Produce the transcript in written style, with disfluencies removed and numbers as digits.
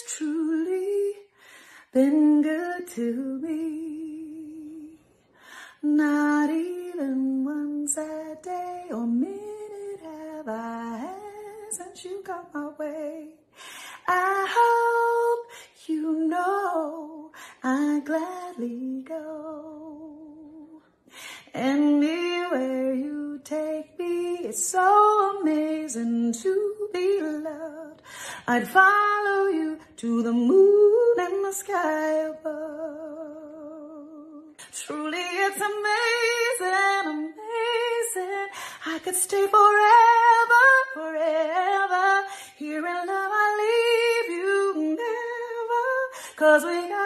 has truly been good to me. Not even one sad day or minute have I had since you got my way. I hope you know I gladly go. Anywhere you take me, it's so amazing to be loved. I'd follow you to the moon and the sky above. Truly it's amazing, amazing. I could stay forever, forever. Here in love I leave you never, 'cause we